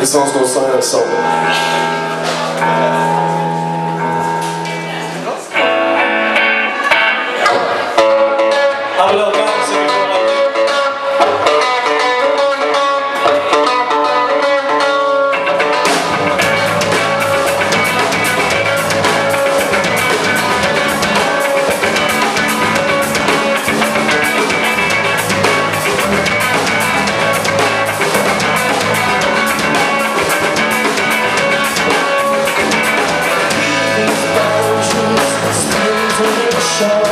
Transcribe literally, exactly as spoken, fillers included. This song's gonna sound like something. Show